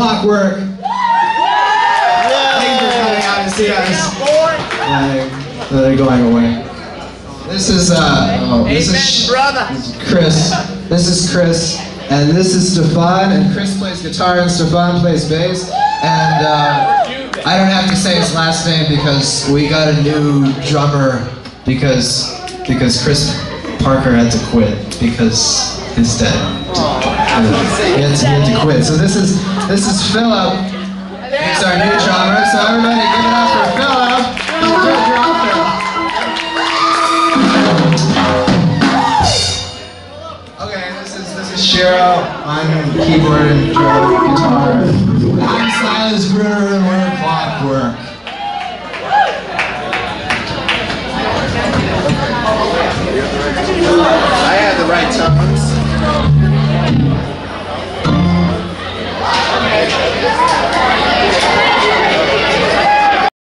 Clockwork. Thanks for coming out to see us. They're going away. This is Chris, and this is Stefan, and Chris plays guitar and Stefan plays bass, and I don't have to say his last name because we got a new drummer because Chris Parker had to quit because he's dead. He had to quit. So this is Philip. He's our new drummer. So everybody give it up for Philip. Okay, this is Shiro. I'm keyboard and guitar. I'm Silas Brewer and we're Clockwork. I had the right tones.